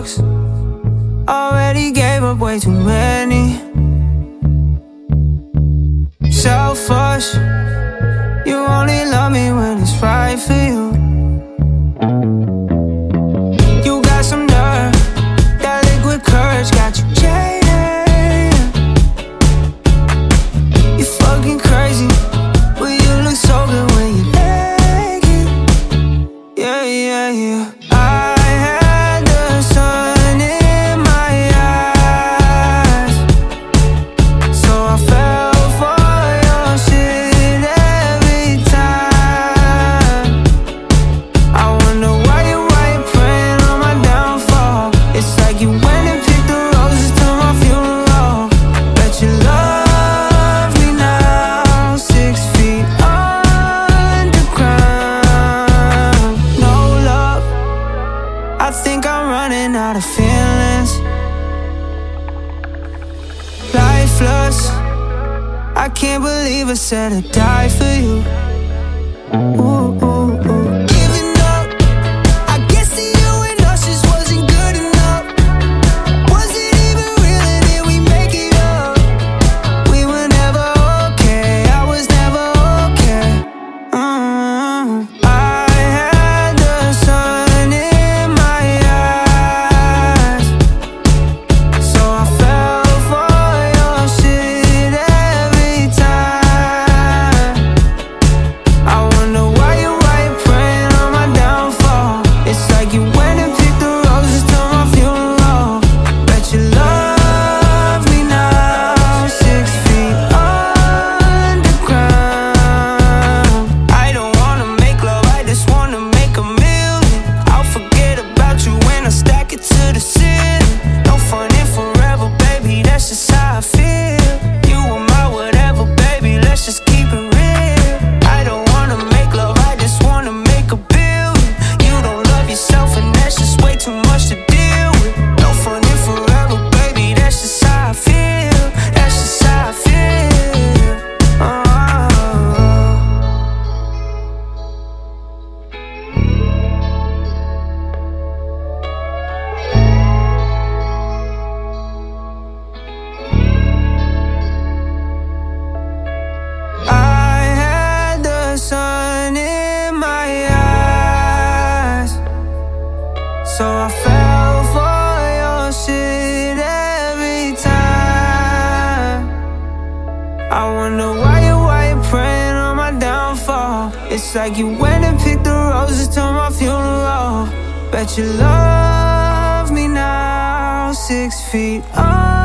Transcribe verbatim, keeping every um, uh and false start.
talks. Already gave up way too many. Selfish. You only love me when it's right for you. You got some nerve. That liquid courage got you jaded. You're fucking crazy, but you look so good when you take it. Yeah, yeah, yeah. I can't believe I said I'd die for you. Ooh, ooh, ooh. Giving up, I guess the you and us just wasn't good enough. Was it even real and did we make it up? We were never okay, I was never okay. mm-hmm. I had the sun in my eyes, so I fell for your shit every time. I wonder why you, why you praying on my downfall. It's like you went and picked the roses to my funeral. Bet you love me now, six feet underground. I don't wanna make love, I just wanna make a million. I'll forget about you when I stack it to the ceiling. No fun in forever, baby, that's just how I feel. So I fell for your shit every time. I wonder why you, why you praying on my downfall. It's like you went and picked the roses to my funeral. Bet you love me now, six feet under.